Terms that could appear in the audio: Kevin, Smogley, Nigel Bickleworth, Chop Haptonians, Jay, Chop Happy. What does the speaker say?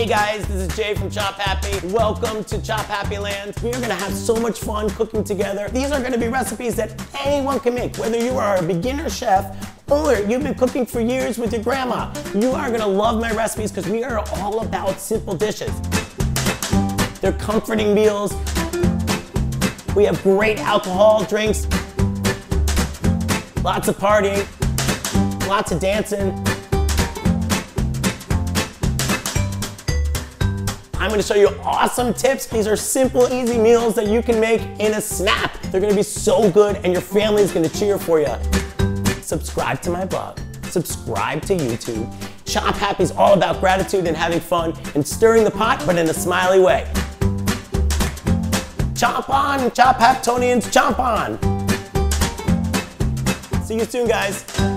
Hey guys, this is Jay from Chop Happy. Welcome to Chop Happy Land. We are gonna have so much fun cooking together. These are gonna be recipes that anyone can make, whether you are a beginner chef or you've been cooking for years with your grandma. You are gonna love my recipes because we are all about simple dishes. They're comforting meals. We have great alcohol drinks. Lots of partying, lots of dancing. I'm gonna show you awesome tips. These are simple, easy meals that you can make in a snap. They're gonna be so good and your family is gonna cheer for you. Subscribe to my blog, subscribe to YouTube. Chop Happy is all about gratitude and having fun and stirring the pot, but in a smiley way. Chop on, Chop Haptonians, chomp on. See you soon, guys.